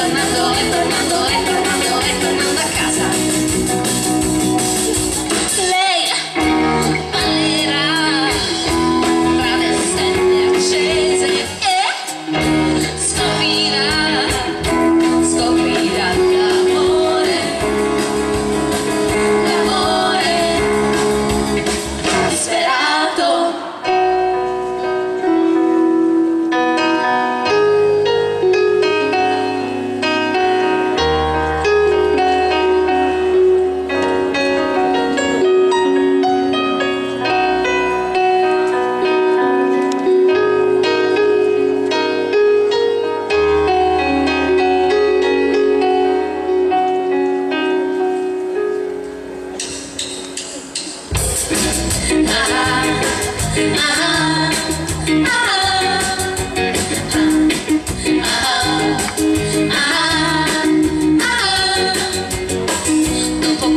è tornando a casa. Lei ballerà tra le stelle accese e scoprirà l'amore disperato. Dopo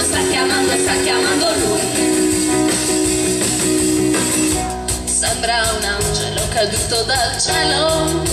sta chiamando lui. Sembra un angelo caduto dal cielo.